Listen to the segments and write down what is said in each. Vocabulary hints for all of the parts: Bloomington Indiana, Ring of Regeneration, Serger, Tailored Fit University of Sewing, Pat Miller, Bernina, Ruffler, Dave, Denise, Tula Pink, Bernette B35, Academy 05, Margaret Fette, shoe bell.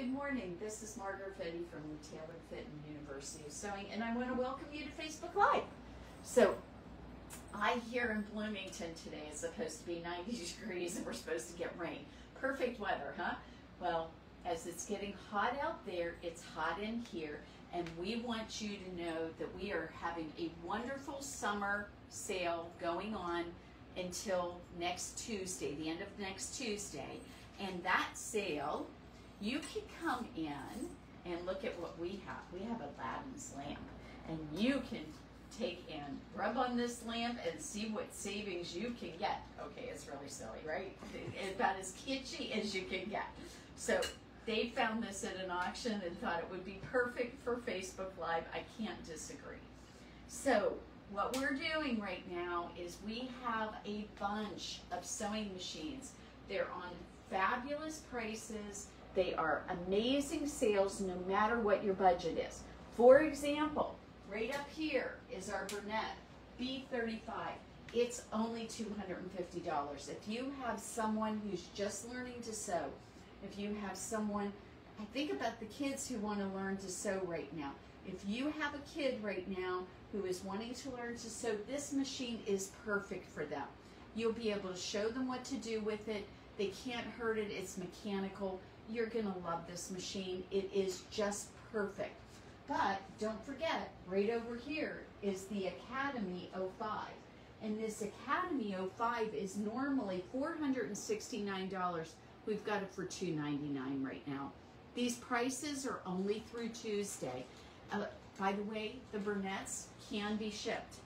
Good morning, this is Margaret Fette from the Tailored Fit University of Sewing, and I want to welcome you to Facebook Live. So, I here in Bloomington today is supposed to be 90 degrees and we're supposed to get rain. Perfect weather, huh? Well, as it's getting hot out there, it's hot in here, and we want you to know that we are having a wonderful summer sale going on until next Tuesday, the end of next Tuesday. And that sale, you can come in and look at what we have. We have Aladdin's lamp, and you can take and rub on this lamp and see what savings you can get. Okay, it's really silly, right? It's about as kitschy as you can get. So Dave found this at an auction and thought it would be perfect for Facebook Live. I can't disagree. So what we're doing right now is we have a bunch of sewing machines. They're on fabulous prices. They are amazing sales no matter what your budget is. For example, right up here is our Bernette B35. It's only $250. If you have someone who's just learning to sew, if you have someone, I think about the kids who want to learn to sew right now. If you have a kid right now who is wanting to learn to sew, this machine is perfect for them. You'll be able to show them what to do with it. They can't hurt it, it's mechanical. You're gonna love this machine. It is just perfect. But don't forget, right over here is the Academy 05. And this Academy 05 is normally $469. We've got it for $299 right now. These prices are only through Tuesday. By the way, the Bernettes can be shipped.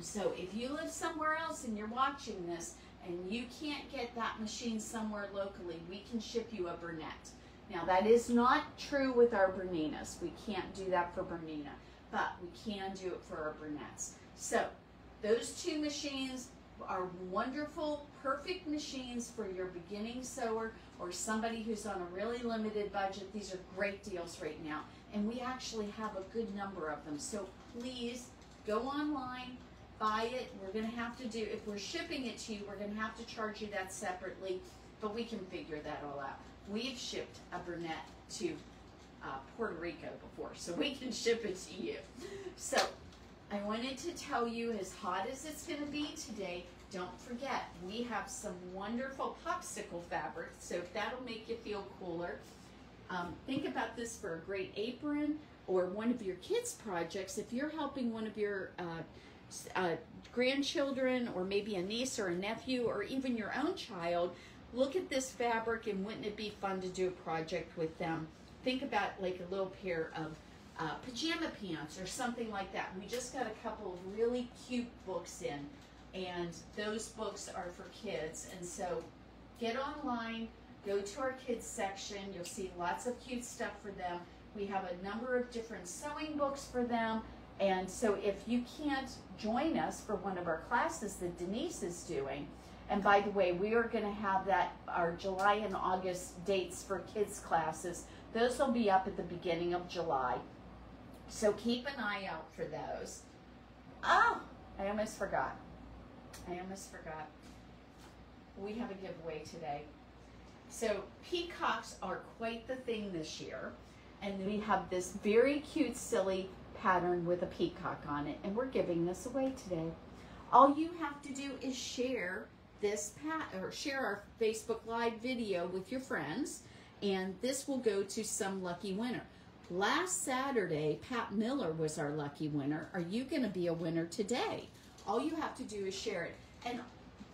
So if you live somewhere else and you're watching this and you can't get that machine somewhere locally, we can ship you a Bernette. Now that is not true with our Berninas. We can't do that for Bernina, but we can do it for our Bernettes. So those two machines are wonderful, perfect machines for your beginning sewer or somebody who's on a really limited budget. These are great deals right now, and we actually have a good number of them. So please go online, buy it. We're gonna have to do, if we're shipping it to you, we're gonna have to charge you that separately, but we can figure that all out. We've shipped a Bernette to Puerto Rico before, so we can ship it to you. So I wanted to tell you, as hot as it's gonna be today, don't forget, we have some wonderful popsicle fabric, so if that'll make you feel cooler, think about this for a great apron or one of your kids' projects. If you're helping one of your grandchildren or maybe a niece or a nephew or even your own child, look at this fabric and wouldn't it be fun to do a project with them? Think about like a little pair of pajama pants or something like that. We just got a couple of really cute books in, and those books are for kids, and so get online, go to our kids section, you'll see lots of cute stuff for them. We have a number of different sewing books for them. And so if you can't join us for one of our classes that Denise is doing, and by the way, we are going to have that, our July and August dates for kids classes. Those will be up at the beginning of July. So keep an eye out for those. Oh, I almost forgot. We have a giveaway today. So peacocks are quite the thing this year. And we have this very cute, silly pattern with a peacock on it, and we're giving this away today. All you have to do is share this share our Facebook Live video with your friends, and this will go to some lucky winner. Last Saturday, Pat Miller was our lucky winner. Are you going to be a winner today? All you have to do is share it, and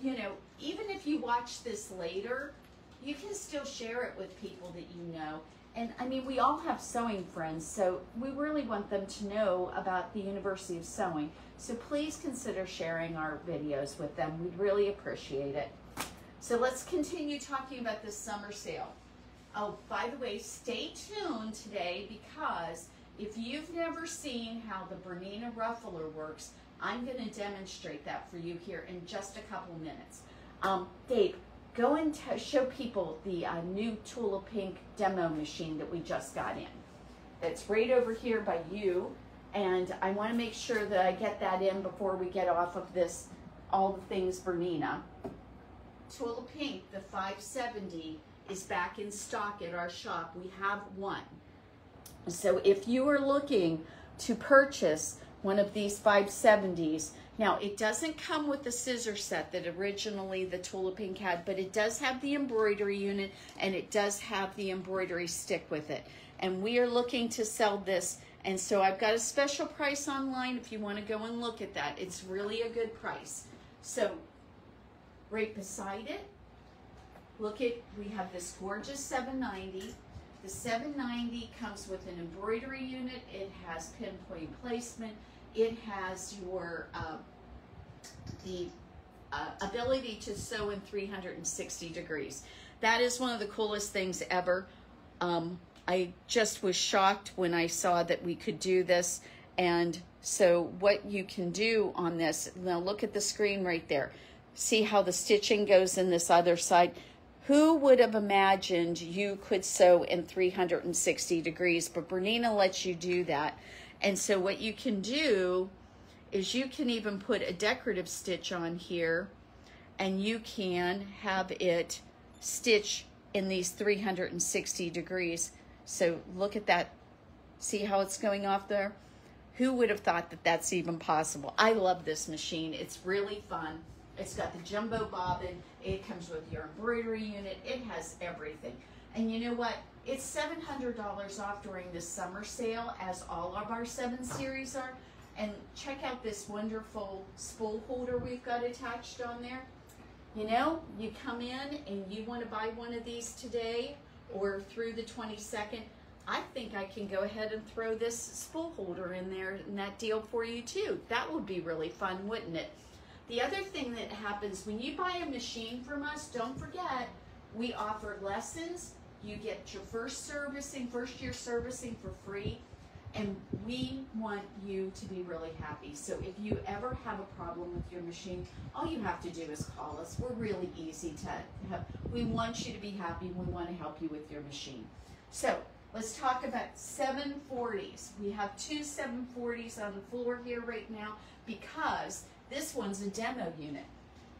you know, even if you watch this later, you can still share it with people that you know. And I mean, we all have sewing friends, so we really want them to know about the University of Sewing. So please consider sharing our videos with them. We'd really appreciate it. So let's continue talking about this summer sale. Oh, by the way, stay tuned today, because if you've never seen how the Bernina Ruffler works, I'm going to demonstrate that for you here in just a couple minutes. Dave, go and show people the new Tula Pink demo machine that we just got in. That's right over here by you. And I want to make sure that I get that in before we get off of this, all the things Bernina. Tula Pink, the 570, is back in stock at our shop. We have one. So if you are looking to purchase one of these 570s, now it doesn't come with the scissor set that originally the Tula Pink had, but it does have the embroidery unit and it does have the embroidery stick with it. And we are looking to sell this. And so I've got a special price online if you want to go and look at that. It's really a good price. So right beside it, look at, we have this gorgeous 790. The 790 comes with an embroidery unit. It has pinpoint placement. It has your ability to sew in 360 degrees. That is one of the coolest things ever. I just was shocked when I saw that we could do this. And so what you can do on this, now look at the screen right there. See how the stitching goes in this other side? Who would have imagined you could sew in 360 degrees? But Bernina lets you do that. And so what you can do is you can even put a decorative stitch on here and you can have it stitch in these 360 degrees. So look at that. See how it's going off there? Who would have thought that that's even possible? I love this machine. It's really fun. It's got the jumbo bobbin. It comes with your embroidery unit. It has everything. And you know what? It's $700 off during this summer sale, as all of our 7 series are. And check out this wonderful spool holder we've got attached on there. You know, you come in and you want to buy one of these today or through the 22nd, I think I can go ahead and throw this spool holder in there and that deal for you too. That would be really fun, wouldn't it? The other thing that happens when you buy a machine from us, don't forget, we offer lessons. You get your first year servicing for free, and we want you to be really happy. So if you ever have a problem with your machine, all you have to do is call us. We're really easy to help. We want you to be happy. We want to help you with your machine. So let's talk about 740s. We have two 740s on the floor here right now because this one's a demo unit.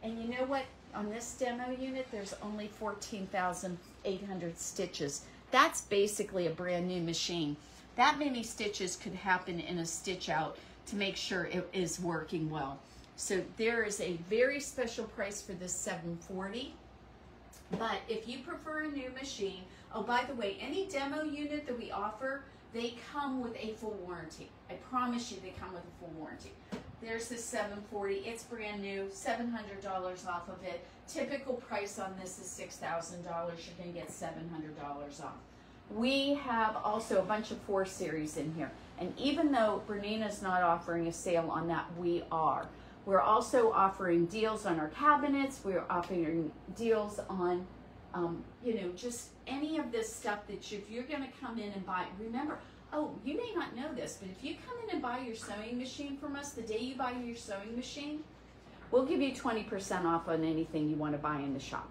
And you know what? On this demo unit, there's only 14,800 stitches. That's basically a brand new machine. That many stitches could happen in a stitch out to make sure it is working well. So there is a very special price for this 740. But if you prefer a new machine, oh, by the way, any demo unit that we offer, they come with a full warranty. I promise you they come with a full warranty. There's this 740, it's brand new, $700 off of it. Typical price on this is $6,000, you're gonna get $700 off. We have also a bunch of 4 series in here. And even though Bernina's not offering a sale on that, we are. We're also offering deals on our cabinets. We're offering deals on, you know, just any of this stuff that if you're gonna come in and buy, remember, oh, you may not know this, but if you come in and buy your sewing machine from us, the day you buy your sewing machine, we'll give you 20% off on anything you want to buy in the shop.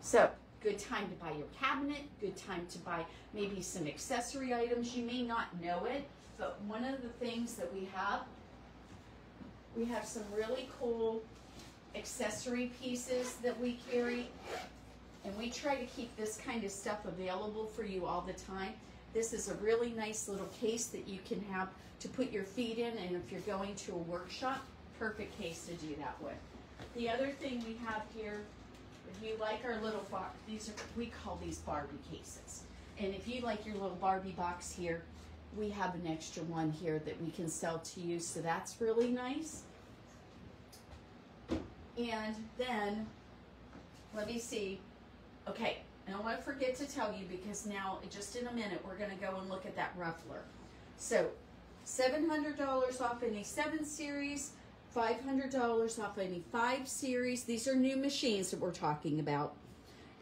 So good time to buy your cabinet, good time to buy maybe some accessory items. You may not know it, but one of the things that we have some really cool accessory pieces that we carry, and we try to keep this kind of stuff available for you all the time. This is a really nice little case that you can have to put your feet in, and if you're going to a workshop, perfect case to do that with. The other thing we have here, if you like our little bar, these are, we call these Barbie cases. And if you like your little Barbie box here, we have an extra one here that we can sell to you, so that's really nice. And then, let me see, okay. And I want to forget to tell you, because now, just in a minute, we're going to go and look at that Ruffler. So, $700 off any 7 series, $500 off any 5 series. These are new machines that we're talking about.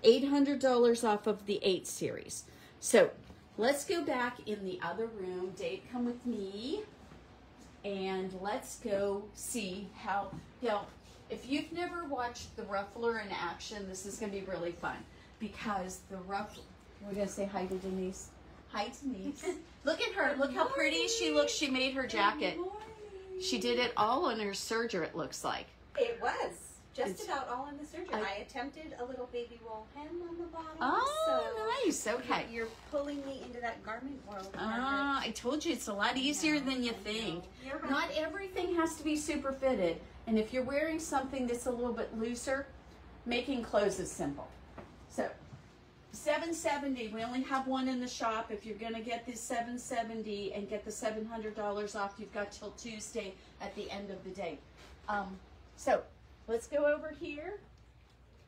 $800 off of the 8 series. So, let's go back in the other room. Dave, come with me. And let's go see how, you know, if you've never watched the Ruffler in action, this is going to be really fun. Because the Ruffler, we're going to say hi to Denise. Hi, Denise. Look at her. Look how pretty she looks. She made her jacket. She did it all on her Serger, it looks like. It was. Just about all in the serger. I attempted a little baby roll hem on the bottom. Oh, so nice. Okay. You're pulling me into that garment world. Ah, I told you it's a lot easier than you think. Right. Not everything has to be super fitted. And if you're wearing something that's a little bit looser, making clothes is simple. So, $770. We only have one in the shop. If you're going to get the $770 and get the $700 off, you've got till Tuesday at the end of the day. So, let's go over here,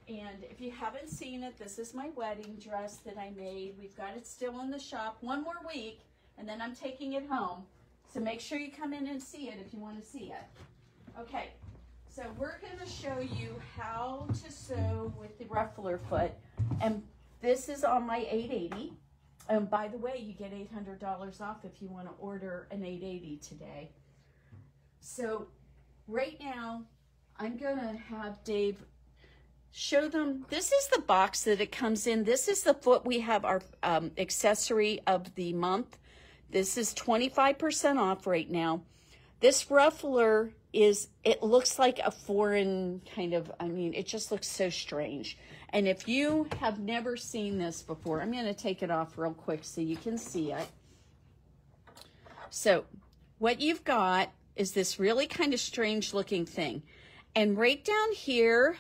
and if you haven't seen it, this is my wedding dress that I made. We've got it still in the shop one more week, and then I'm taking it home. So make sure you come in and see it if you want to see it. Okay, so we're going to show you how to sew with the ruffler foot, and this is on my 880. And by the way, you get $800 off if you want to order an 880 today. So right now, I'm gonna have Dave show them. This is the box that it comes in. This is the foot. We have our accessory of the month. This is 25% off right now. This ruffler is, it looks like a foreign kind of, I mean, it just looks so strange. And if you have never seen this before, I'm gonna take it off real quick so you can see it. So what you've got is this really kind of strange looking thing. And right down here,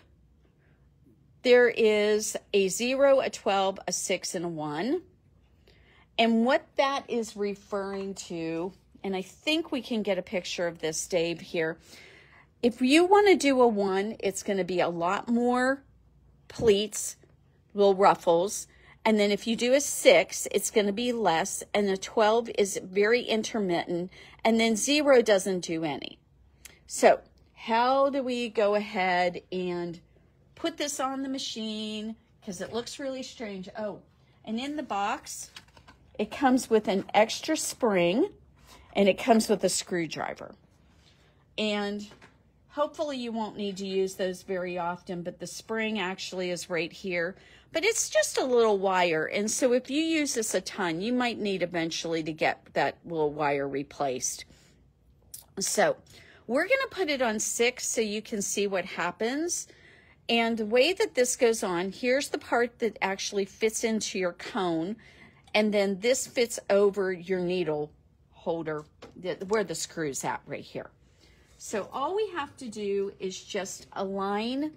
there is a 0, a 12, a 6, and a 1. And what that is referring to, and I think we can get a picture of this, Dave, here. If you want to do a 1, it's going to be a lot more pleats, little ruffles. And then if you do a 6, it's going to be less. And a 12 is very intermittent. And then 0 doesn't do any. So how do we go ahead and put this on the machine? Because it looks really strange. Oh, and in the box, it comes with an extra spring, and it comes with a screwdriver. And hopefully you won't need to use those very often, but the spring actually is right here. But it's just a little wire, and so if you use this a ton, you might need eventually to get that little wire replaced. So we're going to put it on 6 so you can see what happens. And the way that this goes on, here's the part that actually fits into your cone. And then this fits over your needle holder where the screw's at right here. So all we have to do is just align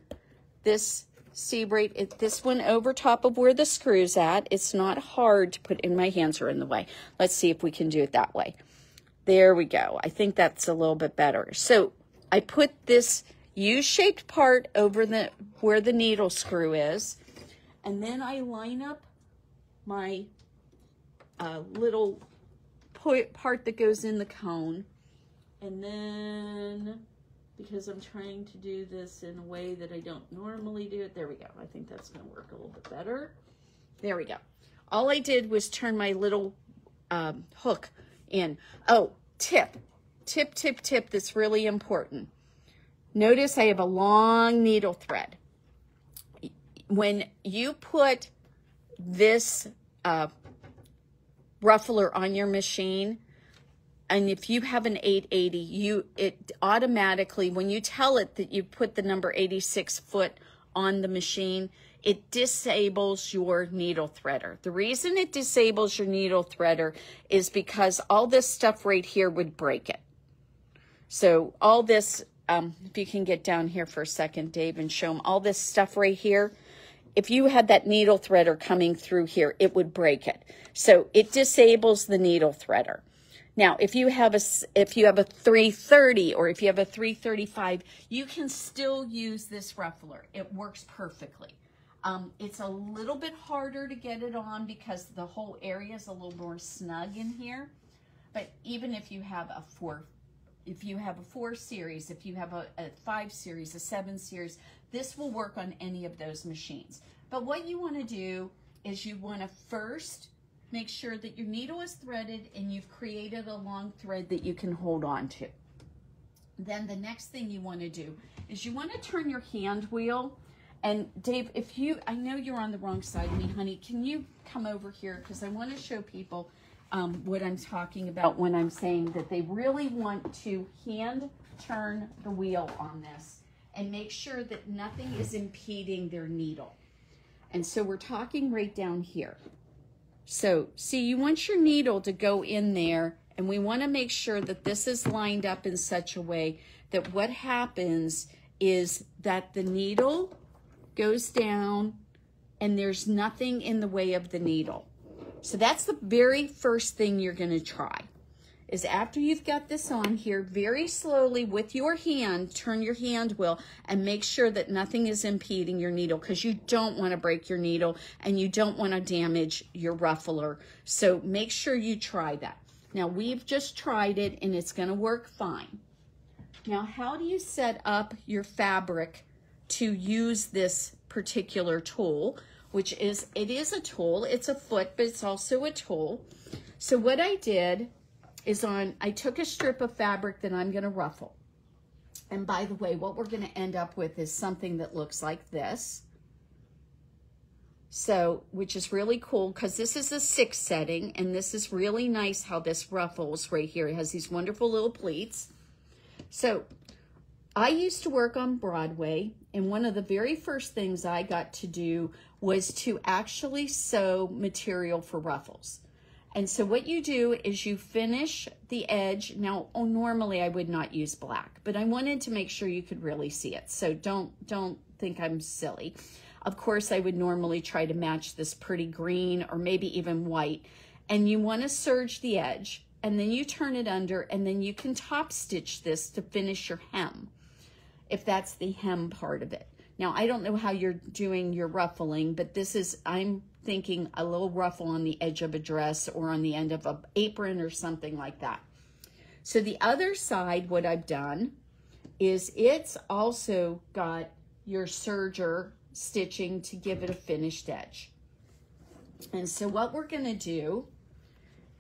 this this one over top of where the screw's at. It's not hard to put in. My hands are in the way. Let's see if we can do it that way. There we go. I think that's a little bit better. So I put this U-shaped part over where the needle screw is, and then I line up my little part that goes in the cone. And then, because I'm trying to do this in a way that I don't normally do it, there we go. I think that's going to work a little bit better. There we go. All I did was turn my little hook in. Oh, tip that's really important. Notice I have a long needle thread. When you put this ruffler on your machine, and if you have an 880, it automatically, when you tell it that you put the number 86 foot on the machine, it disables your needle threader. The reason it disables your needle threader is because all this stuff right here would break it. So all this, if you can get down here for a second, Dave, and show them all this stuff right here. If you had that needle threader coming through here, it would break it. So it disables the needle threader. Now, if you have a 330 or if you have a 335, you can still use this ruffler. It works perfectly. It's a little bit harder to get it on because the whole area is a little more snug in here. But even if you have a 4 series, if you have a 5 series, a 7 series, this will work on any of those machines. But what you want to do is you want to first make sure that your needle is threaded and you've created a long thread that you can hold on to. Then the next thing you want to do is you want to turn your hand wheel. And Dave, if you, I know you're on the wrong side of me, honey, can you come over here? Because I want to show people what I'm talking about when I'm saying that they really want to hand turn the wheel on this. and make sure that nothing is impeding their needle. And so we're talking right down here. So see, you want your needle to go in there, and we want to make sure that this is lined up in such a way that what happens is that the needle goes down and there's nothing in the way of the needle. So that's the very first thing you're going to try, is after you've got this on here, very slowly with your hand, turn your hand wheel and make sure that nothing is impeding your needle, because you don't want to break your needle and you don't want to damage your ruffler. So make sure you try that. Now we've just tried it and it's going to work fine. Now, how do you set up your fabric to use this particular tool, which is, it is a tool, it's a foot, but it's also a tool. So what I did is I took a strip of fabric that I'm going to ruffle. And by the way, what we're going to end up with is something that looks like this. So, which is really cool, because this is a 6 setting, and this is really nice how this ruffles right here. It has these wonderful little pleats. So I used to work on Broadway, and one of the very first things I got to do was to actually sew material for ruffles. And so what you do is you finish the edge. Now, normally I would not use black, but I wanted to make sure you could really see it. So don't think I'm silly. Of course, I would normally try to match this pretty green or maybe even white. And you want to serge the edge, and then you turn it under, and then you can top stitch this to finish your hem, if that's the hem part of it. Now, I don't know how you're doing your ruffling, but this is, I'm thinking a little ruffle on the edge of a dress or on the end of an apron or something like that. So the other side, what I've done is it's also got your serger stitching to give it a finished edge. And so what we're going to do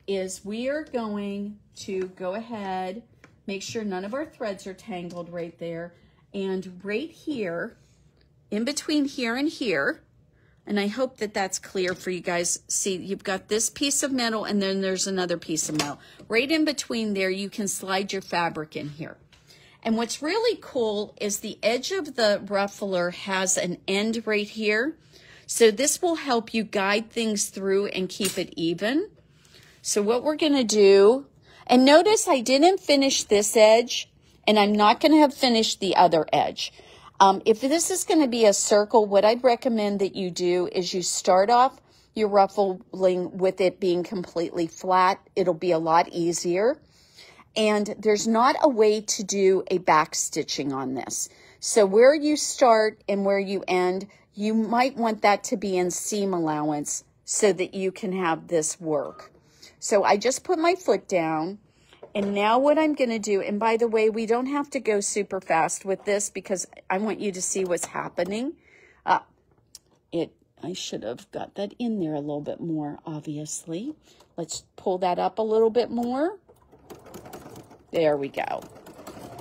is we are going to go ahead, make sure none of our threads are tangled right there, and right here, in between here and here, and I hope that that's clear for you guys. See, you've got this piece of metal, and then there's another piece of metal. Right in between there, you can slide your fabric in here. And what's really cool is the edge of the ruffler has an end right here. So this will help you guide things through and keep it even. So what we're going to do, and notice I didn't finish this edge, and I'm not going to have finished the other edge. If this is going to be a circle, what I'd recommend that you do is you start off your ruffling with it being completely flat. It'll be a lot easier. And there's not a way to do a back stitching on this. So where you start and where you end, you might want that to be in seam allowance so that you can have this work. So I just put my foot down. And now what I'm going to do, and by the way, we don't have to go super fast with this because I want you to see what's happening. I should have got that in there a little bit more, obviously. Let's pull that up a little bit more. There we go.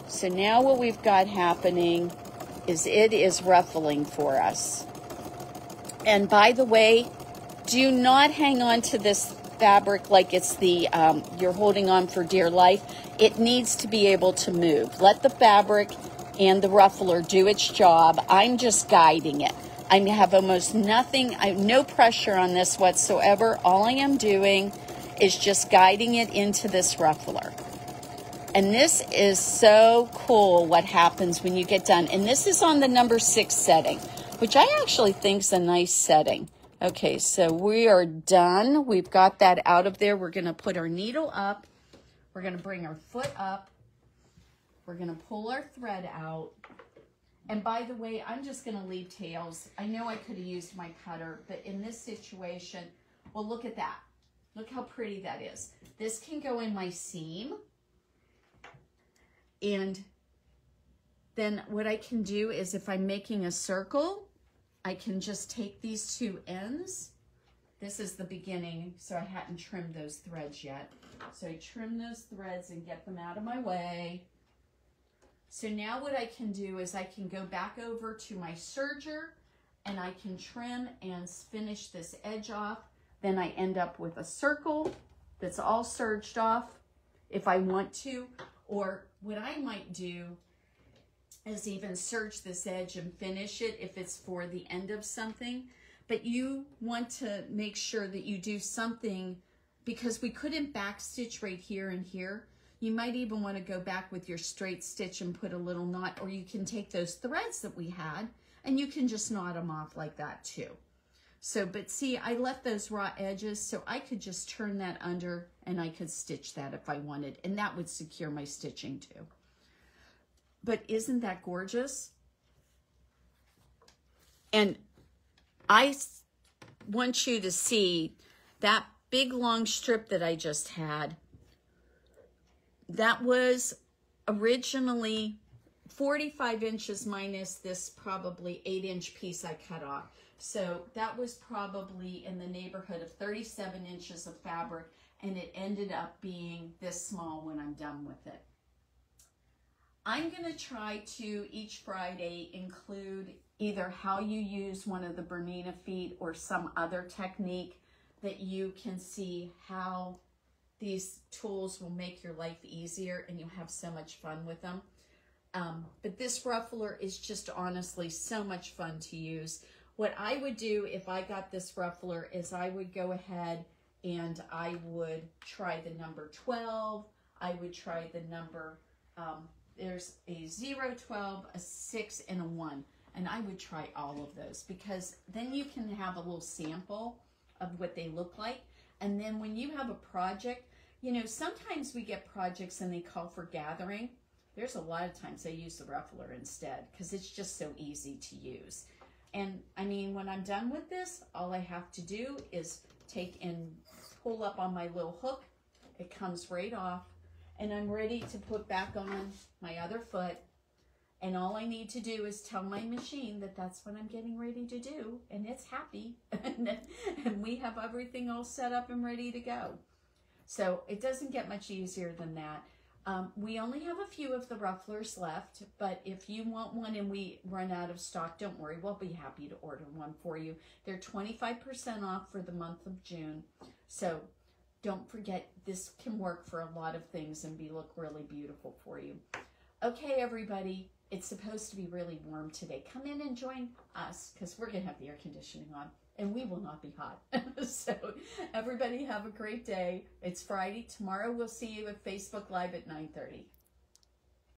So now what we've got happening is it is ruffling for us. And by the way, do not hang on to this fabric like it's the you're holding on for dear life. It needs to be able to move. Let the fabric and the ruffler do its job. I'm just guiding it. I have almost nothing, I have no pressure on this whatsoever. All I am doing is just guiding it into this ruffler. And this is so cool what happens when you get done. And this is on the number 6 setting, which I actually think is a nice setting. Okay, so we are done. We've got that out of there. We're going to put our needle up. We're going to bring our foot up. We're going to pull our thread out. And by the way, I'm just going to leave tails. I know I could have used my cutter, but in this situation, well, look at that. Look how pretty that is. This can go in my seam. And then what I can do is if I'm making a circle, I can just take these two ends. This is the beginning, so I hadn't trimmed those threads yet. So I trim those threads and get them out of my way. So now what I can do is I can go back over to my serger and I can trim and finish this edge off. Then I end up with a circle that's all serged off if I want to. Or what I might do is even serge this edge and finish it if it's for the end of something. But you want to make sure that you do something, because we couldn't backstitch right here and here. You might even want to go back with your straight stitch and put a little knot, or you can take those threads that we had and you can just knot them off like that too. So, but see, I left those raw edges so I could just turn that under and I could stitch that if I wanted, and that would secure my stitching too. But isn't that gorgeous? And I want you to see that big long strip that I just had. That was originally 45 inches minus this probably 8-inch piece I cut off. So that was probably in the neighborhood of 37 inches of fabric, and it ended up being this small when I'm done with it. I'm going to try to each Friday include either how you use one of the Bernina feet or some other technique that you can see how these tools will make your life easier, and you'll have so much fun with them. But this ruffler is just honestly so much fun to use. What I would do if I got this ruffler is I would go ahead and I would try the number 12. I would try the number, there's a 0, 12, a 6, and a 1. And I would try all of those, because then you can have a little sample of what they look like. And then when you have a project, you know, sometimes we get projects and they call for gathering. There's a lot of times I use the ruffler instead, because it's just so easy to use. And I mean, when I'm done with this, all I have to do is take and pull up on my little hook. It comes right off, and I'm ready to put back on my other foot. And all I need to do is tell my machine that that's what I'm getting ready to do, and it's happy. And we have everything all set up and ready to go. So it doesn't get much easier than that. We only have a few of the rufflers left, but if you want one and we run out of stock, don't worry, we'll be happy to order one for you. They're 25% off for the month of June. So don't forget, this can work for a lot of things and be look really beautiful for you. Okay, everybody, it's supposed to be really warm today. Come in and join us, because we're going to have the air conditioning on and we will not be hot. So everybody have a great day. It's Friday. Tomorrow we'll see you at Facebook Live at 9:30.